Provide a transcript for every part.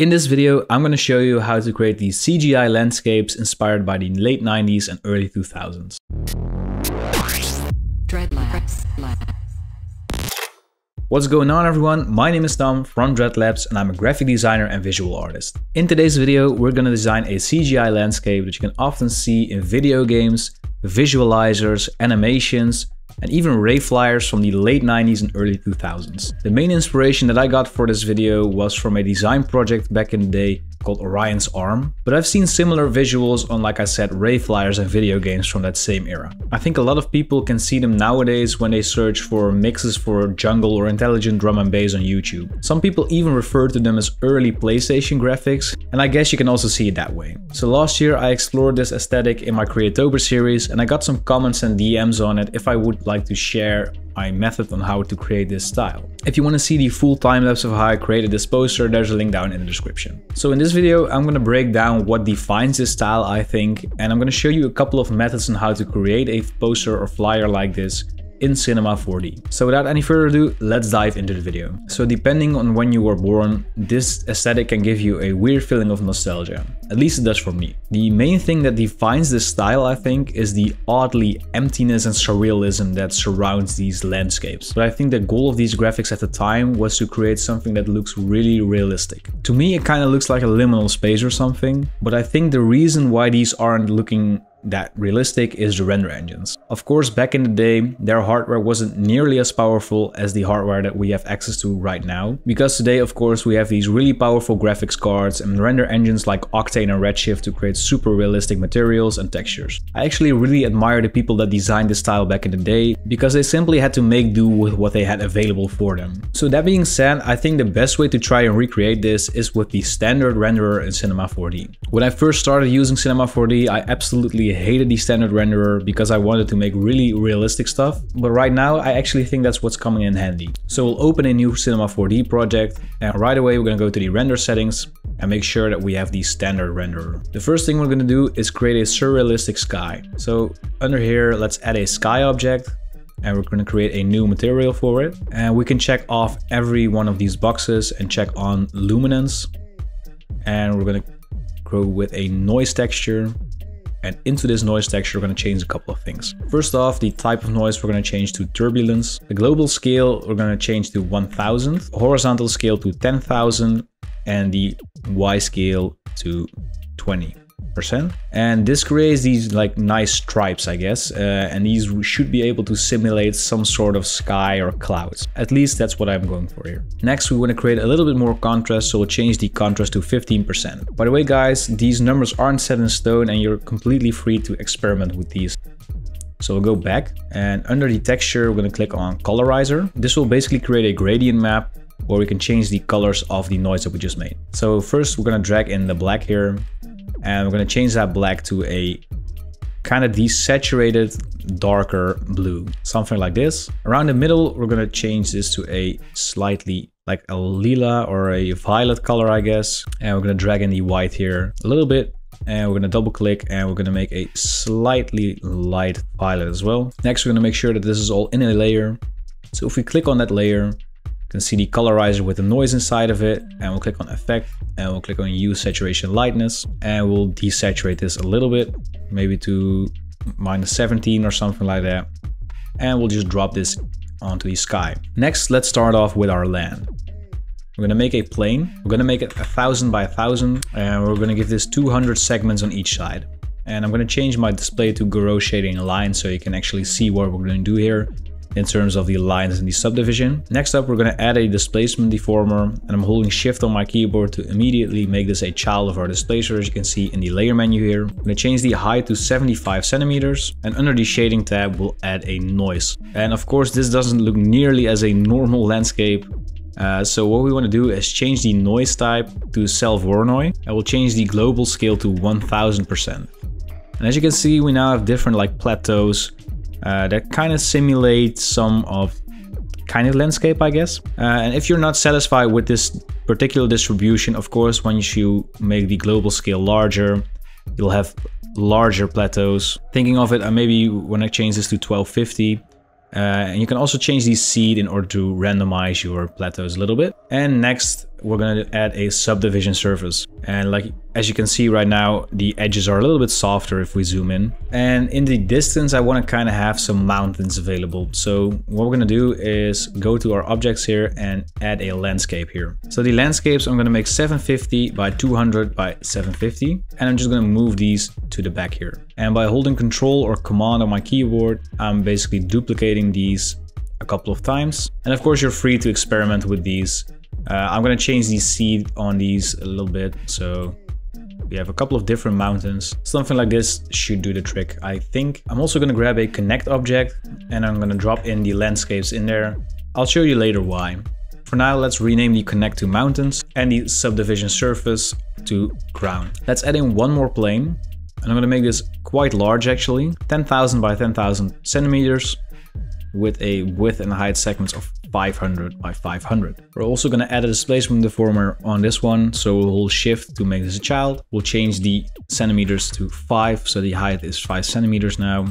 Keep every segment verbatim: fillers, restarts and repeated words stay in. In this video, I'm going to show you how to create these C G I landscapes inspired by the late nineties and early two thousands. Dreadlabs. What's going on, everyone? My name is Tom from Dreadlabs and I'm a graphic designer and visual artist. In today's video, we're going to design a C G I landscape that you can often see in video games, visualizers, animations, and even ray flyers from the late nineties and early two thousands. The main inspiration that I got for this video was from a design project back in the day called Orion's Arm, but I've seen similar visuals on, like I said, ray flyers and video games from that same era. I think a lot of people can see them nowadays when they search for mixes for jungle or intelligent drum and bass on YouTube. Some people even refer to them as early PlayStation graphics, and I guess you can also see it that way. So last year I explored this aesthetic in my Creatober series, and I got some comments and D Ms on it if I would like to share my method on how to create this style. If you want to see the full time-lapse of how I created this poster, there's a link down in the description. So in this video, I'm going to break down what defines this style, I think, and I'm going to show you a couple of methods on how to create a poster or flyer like this in Cinema four D. So without any further ado, let's dive into the video. So depending on when you were born, this aesthetic can give you a weird feeling of nostalgia. At least it does for me. The main thing that defines this style, I think, is the oddly emptiness and surrealism that surrounds these landscapes. But I think the goal of these graphics at the time was to create something that looks really realistic. To me, it kind of looks like a liminal space or something, but I think the reason why these aren't looking that realistic is the render engines. Of course, back in the day, their hardware wasn't nearly as powerful as the hardware that we have access to right now, because today, of course, we have these really powerful graphics cards and render engines like Octane and Redshift to create super realistic materials and textures. I actually really admire the people that designed this style back in the day, because they simply had to make do with what they had available for them. So that being said, I think the best way to try and recreate this is with the standard renderer in Cinema four D. When I first started using Cinema four D, I absolutely I hated the standard renderer because I wanted to make really realistic stuff, but right now I actually think that's what's coming in handy. So we'll open a new Cinema four D project, and right away we're gonna go to the render settings and make sure that we have the standard renderer. The first thing we're gonna do is create a surrealistic sky. So under here, let's add a sky object, and we're gonna create a new material for it. And we can check off every one of these boxes and check on luminance. And we're gonna go with a noise texture. And into this noise texture, we're going to change a couple of things. First off, the type of noise we're going to change to turbulence. The global scale, we're going to change to one thousand. Horizontal scale to ten thousand. And the Y scale to twenty percent. And this creates these like nice stripes, I guess. Uh, and these should be able to simulate some sort of sky or clouds. At least that's what I'm going for here. Next, we want to create a little bit more contrast, so we'll change the contrast to fifteen percent. By the way, guys, these numbers aren't set in stone and you're completely free to experiment with these. So we'll go back, and under the texture, we're going to click on colorizer. This will basically create a gradient map where we can change the colors of the noise that we just made. So first, we're going to drag in the black here. And we're going to change that black to a kind of desaturated, darker blue, something like this. Around the middle, we're going to change this to a slightly like a lila or a violet color, I guess. And we're going to drag in the white here a little bit. And we're going to double click, and we're going to make a slightly light violet as well. Next, we're going to make sure that this is all in a layer. So if we click on that layer, you can see the colorizer with the noise inside of it, and we'll click on effect, and we'll click on use saturation lightness, and we'll desaturate this a little bit, maybe to minus seventeen or something like that, and we'll just drop this onto the sky. Next, let's start off with our land. We're gonna make a plane. We're gonna make it a thousand by a thousand, and we're gonna give this two hundred segments on each side. And I'm gonna change my display to Garo shading line so you can actually see what we're gonna do here in terms of the lines and the subdivision. Next up, we're going to add a displacement deformer, and I'm holding shift on my keyboard to immediately make this a child of our displacer, as you can see in the layer menu here. I'm going to change the height to seventy-five centimeters, and under the shading tab, we'll add a noise. And of course, this doesn't look nearly as a normal landscape. Uh, so what we want to do is change the noise type to self-Voronoi, and we'll change the global scale to one thousand percent. And as you can see, we now have different like plateaus Uh, that kind of simulates some of kind of landscape, I guess. Uh, and if you're not satisfied with this particular distribution, of course, once you make the global scale larger, you'll have larger plateaus. Thinking of it, I maybe want to change this to twelve fifty. Uh, and you can also change the seed in order to randomize your plateaus a little bit. And next, we're going to add a subdivision surface. And like, as you can see right now, the edges are a little bit softer if we zoom in. And in the distance, I want to kind of have some mountains available. So what we're going to do is go to our objects here and add a landscape here. So the landscapes, I'm going to make seven fifty by two hundred by seven fifty. And I'm just going to move these to the back here. And by holding Control or Command on my keyboard, I'm basically duplicating these a couple of times. And of course, you're free to experiment with these. Uh, I'm going to change the seed on these a little bit. So we have a couple of different mountains. Something like this should do the trick, I think. I'm also going to grab a connect object and I'm going to drop in the landscapes in there. I'll show you later why. For now, let's rename the connect to mountains and the subdivision surface to ground. Let's add in one more plane. And I'm going to make this quite large, actually. ten thousand by ten thousand centimeters, with a width and height segments of five hundred by five hundred. We're also going to add a displacement deformer on this one, so we'll hold Shift to make this a child. We'll change the centimeters to five, so the height is five centimeters now.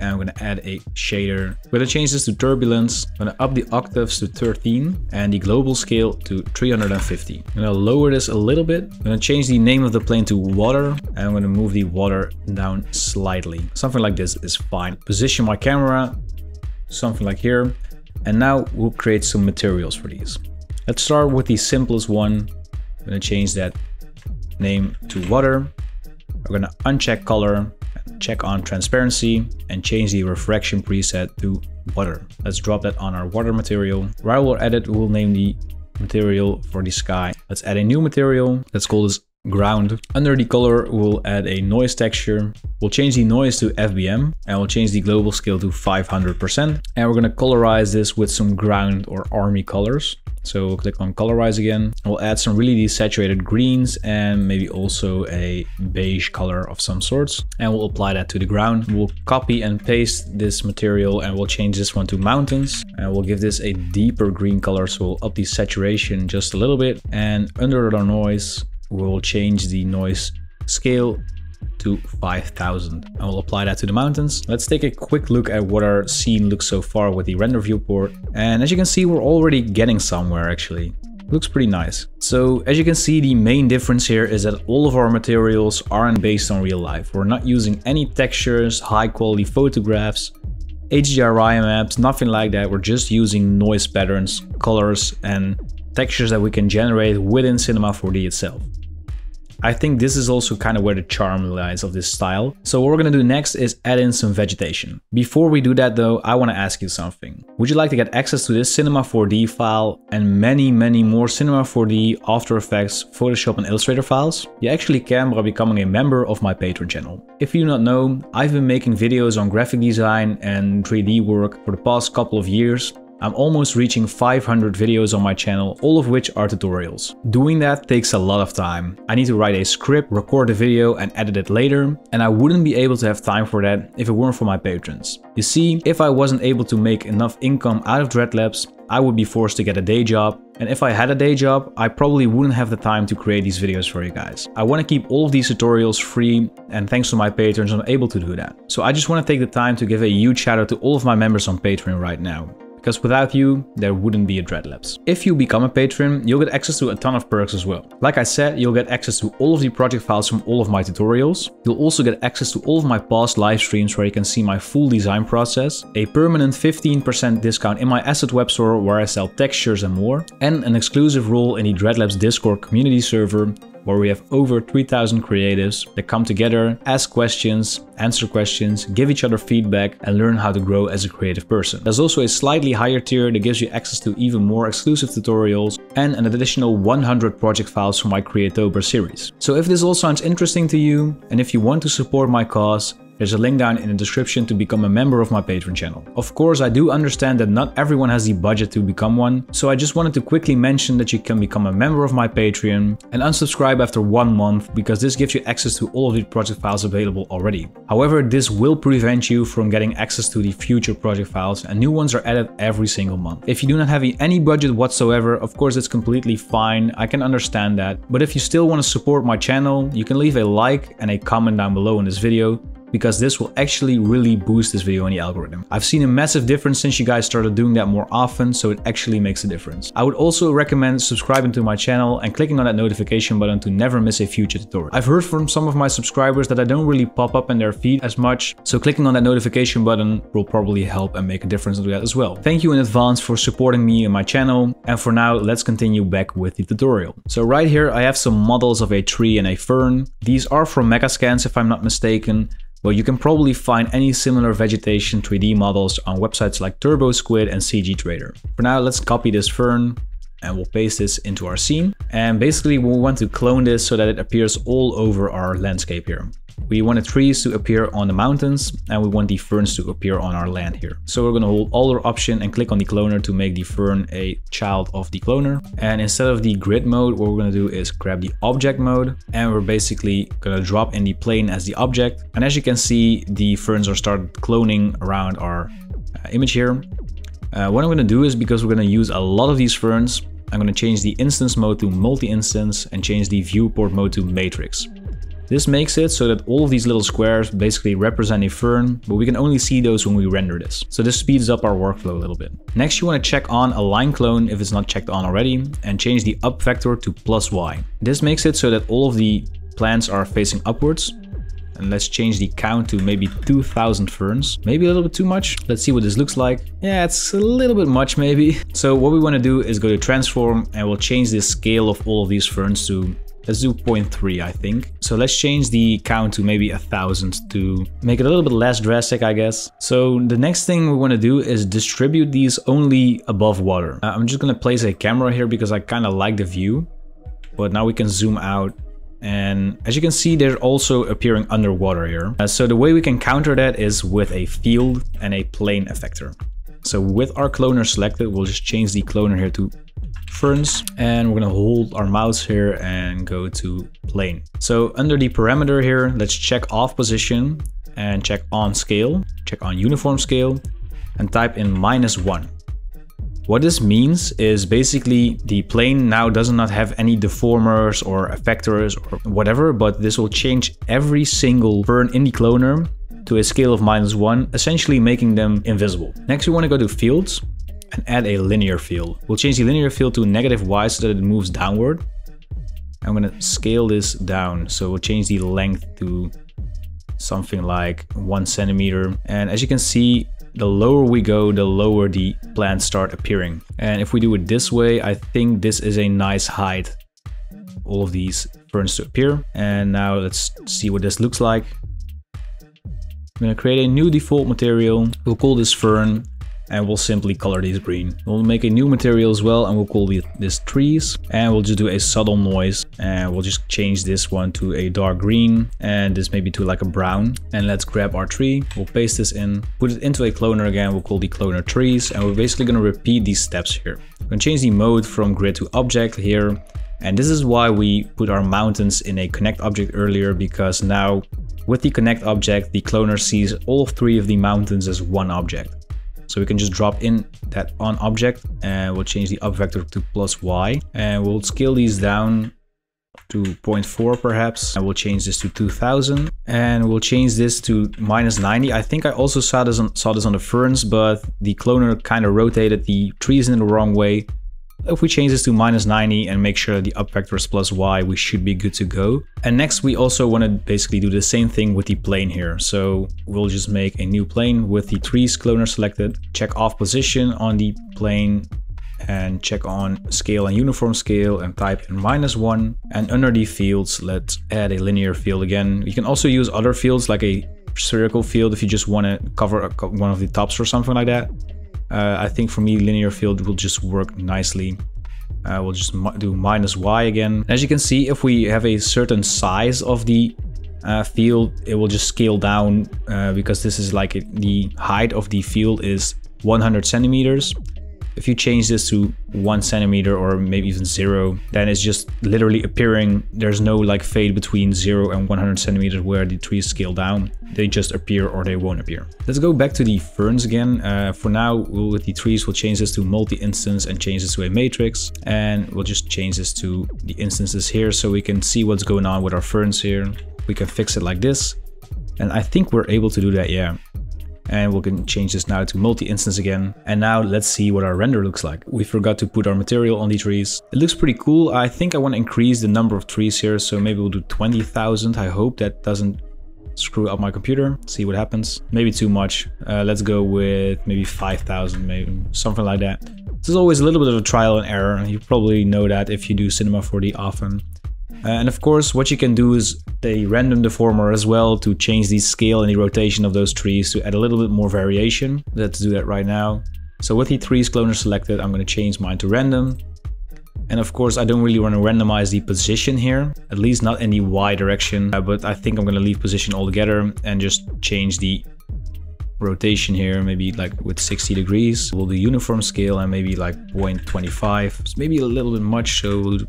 And I'm going to add a shader. We're going to change this to turbulence. I'm going to up the octaves to thirteen and the global scale to three hundred fifty. I'm going to lower this a little bit. I'm going to change the name of the plane to water, and I'm going to move the water down slightly. Something like this is fine. Position my camera something like here, and now we'll create some materials for these. Let's start with the simplest one. I'm going to change that name to water. We're going to uncheck color, check on transparency, and change the refraction preset to water. Let's drop that on our water material. While we're at it, we'll name the material for the sky. Let's add a new material. Let's call this ground. Under the color, we'll add a noise texture. We'll change the noise to F B M, and we'll change the global scale to five hundred percent. And we're going to colorize this with some ground or army colors. So we'll click on colorize again. We'll add some really desaturated greens and maybe also a beige color of some sorts. And we'll apply that to the ground. We'll copy and paste this material, and we'll change this one to mountains. And we'll give this a deeper green color. So we'll up the saturation just a little bit. And under our noise, we'll change the noise scale to five thousand, and we'll apply that to the mountains. Let's take a quick look at what our scene looks so far with the render viewport. And as you can see, we're already getting somewhere, actually. Looks pretty nice. So as you can see, the main difference here is that all of our materials aren't based on real life. We're not using any textures, high quality photographs, H D R I maps, nothing like that. We're just using noise patterns, colors, and textures that we can generate within Cinema four D itself. I think this is also kind of where the charm lies of this style. So what we're going to do next is add in some vegetation. Before we do that though, I want to ask you something. Would you like to get access to this Cinema four D file and many, many more Cinema four D, After Effects, Photoshop and Illustrator files? You actually can by becoming a member of my Patreon channel. If you do not know, I've been making videos on graphic design and three D work for the past couple of years. I'm almost reaching five hundred videos on my channel, all of which are tutorials. Doing that takes a lot of time. I need to write a script, record a video and edit it later, and I wouldn't be able to have time for that if it weren't for my patrons. You see, if I wasn't able to make enough income out of Dreadlabs, I would be forced to get a day job, and if I had a day job, I probably wouldn't have the time to create these videos for you guys. I want to keep all of these tutorials free, and thanks to my patrons, I'm able to do that. So I just want to take the time to give a huge shout out to all of my members on Patreon right now, because without you, there wouldn't be a Dreadlabs. If you become a patron, you'll get access to a ton of perks as well. Like I said, you'll get access to all of the project files from all of my tutorials. You'll also get access to all of my past live streams where you can see my full design process, a permanent fifteen percent discount in my asset web store where I sell textures and more, and an exclusive role in the Dreadlabs Discord community server, where we have over three thousand creatives that come together, ask questions, answer questions, give each other feedback, and learn how to grow as a creative person. There's also a slightly higher tier that gives you access to even more exclusive tutorials and an additional one hundred project files from my Creatober series. So if this all sounds interesting to you, and if you want to support my cause, there's a link down in the description to become a member of my Patreon channel. Of course, I do understand that not everyone has the budget to become one, so I just wanted to quickly mention that you can become a member of my Patreon and unsubscribe after one month because this gives you access to all of the project files available already. However, this will prevent you from getting access to the future project files, and new ones are added every single month. If you do not have any budget whatsoever, of course it's completely fine, I can understand that. But if you still want to support my channel, you can leave a like and a comment down below in this video, because this will actually really boost this video in the algorithm. I've seen a massive difference since you guys started doing that more often, so it actually makes a difference. I would also recommend subscribing to my channel and clicking on that notification button to never miss a future tutorial. I've heard from some of my subscribers that I don't really pop up in their feed as much, so clicking on that notification button will probably help and make a difference to that as well. Thank you in advance for supporting me and my channel, and for now let's continue back with the tutorial. So right here I have some models of a tree and a fern. These are from Megascans if I'm not mistaken. Well, you can probably find any similar vegetation three D models on websites like TurboSquid and CGTrader. For now, let's copy this fern and we'll paste this into our scene. And basically we want to clone this so that it appears all over our landscape here. We want the trees to appear on the mountains and we want the ferns to appear on our land here. So we're going to hold Alt or Option and click on the cloner to make the fern a child of the cloner. And instead of the grid mode, what we're going to do is grab the object mode, and we're basically going to drop in the plane as the object. And as you can see, the ferns are started cloning around our uh, image here. Uh, what I'm going to do is, because we're going to use a lot of these ferns, I'm going to change the instance mode to multi-instance and change the viewport mode to matrix. This makes it so that all of these little squares basically represent a fern, but we can only see those when we render this. So this speeds up our workflow a little bit. Next, you want to check on align clone if it's not checked on already, and change the up vector to plus y. This makes it so that all of the plants are facing upwards. And let's change the count to maybe two thousand ferns. Maybe a little bit too much. Let's see what this looks like. Yeah, it's a little bit much maybe. So what we want to do is go to transform, and we'll change the scale of all of these ferns to, let's do zero point three, I think. So let's change the count to maybe a thousand to make it a little bit less drastic, I guess. So the next thing we want to do is distribute these only above water. Uh, I'm just going to place a camera here because I kind of like the view. But now we can zoom out. And as you can see, they're also appearing underwater here. Uh, so the way we can counter that is with a field and a plane effector. So with our cloner selected, we'll just change the cloner here to ferns, and we're gonna hold our mouse here and go to plane. So under the parameter here, let's check off position and check on scale, check on uniform scale, and type in minus one. What this means is basically the plane now does not have any deformers or effectors or whatever, but this will change every single fern in the cloner to a scale of minus one, essentially making them invisible. Next, we want to go to fields and add a linear field. We'll change the linear field to negative y so that it moves downward. I'm going to scale this down, so we'll change the length to something like one centimeter. And as you can see, the lower we go, the lower the plants start appearing. And if we do it this way, I think this is a nice height. All of these ferns to appear. And now let's see what this looks like. I'm gonna create a new default material. We'll call this fern, and we'll simply color these green. We'll make a new material as well, and we'll call this trees. And we'll just do a subtle noise, and we'll just change this one to a dark green, and this maybe to like a brown. And let's grab our tree, we'll paste this in, put it into a cloner again, we'll call the cloner trees, and we're basically gonna repeat these steps here. We're gonna change the mode from grid to object here, and this is why we put our mountains in a connect object earlier, because now with the connect object, the cloner sees all three of the mountains as one object. So we can just drop in that on object, and we'll change the up vector to plus y, and we'll scale these down to zero point four perhaps, and we'll change this to two thousand, and we'll change this to minus ninety. I think I also saw this on, saw this on the ferns, but the cloner kind of rotated the trees in the wrong way. If we change this to minus ninety and make sure the up vector is plus y, we should be good to go. And next we also want to basically do the same thing with the plane here. So we'll just make a new plane with the trees cloner selected, check off position on the plane, and check on scale and uniform scale, and type in minus one. And under the fields, let's add a linear field again. You can also use other fields like a spherical field if you just want to cover one of the tops or something like that. Uh, I think for me, linear field will just work nicely. Uh, we'll just mi do minus y again. As you can see, if we have a certain size of the uh, field, it will just scale down uh, because this is like it, the height of the field is one hundred centimeters. If you change this to one centimeter or maybe even zero, then it's just literally appearing. There's no like fade between zero and one hundred centimeters where the trees scale down. They just appear or they won't appear. Let's go back to the ferns again. Uh, for now, we'll, with the trees, we'll change this to multi-instance and change this to a matrix. And we'll just change this to the instances here so we can see what's going on with our ferns here. We can fix it like this. And I think we're able to do that, yeah. And we can change this now to multi-instance again. And now let's see what our render looks like. We forgot to put our material on the trees. It looks pretty cool. I think I want to increase the number of trees here. So maybe we'll do twenty thousand. I hope that doesn't screw up my computer. See what happens. Maybe too much. Uh, let's go with maybe five thousand, maybe something like that. This is always a little bit of a trial and error. You probably know that if you do Cinema four D often. Uh, and of course, what you can do is the random deformer as well to change the scale and the rotation of those trees to add a little bit more variation. Let's do that right now. So with the trees cloner selected, I'm going to change mine to random. And of course, I don't really want to randomize the position here, at least not in the Y direction. Uh, but I think I'm going to leave position altogether and just change the rotation here, maybe like with sixty degrees. We'll do uniform scale and maybe like zero point two five. It's maybe a little bit much, so we'll do zero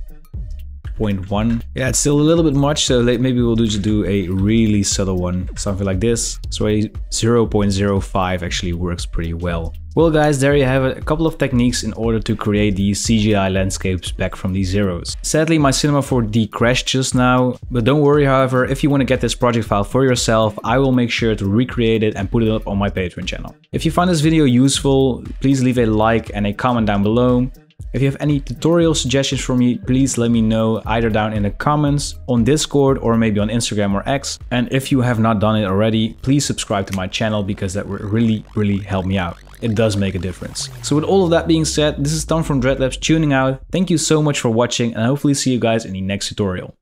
point one. Yeah, it's still a little bit much, so maybe we'll do just do a really subtle one, something like this. So a zero point zero five actually works pretty well. Well guys, there you have it, a couple of techniques in order to create these C G I landscapes back from the zeros. Sadly, my Cinema four D crashed just now, but don't worry however, if you want to get this project file for yourself, I will make sure to recreate it and put it up on my Patreon channel. If you find this video useful, please leave a like and a comment down below. If you have any tutorial suggestions for me, please let me know either down in the comments, on Discord, or maybe on Instagram or X. And if you have not done it already, please subscribe to my channel because that would really, really help me out. It does make a difference. So with all of that being said, this is Tom from Dreadlabs tuning out. Thank you so much for watching and hopefully see you guys in the next tutorial.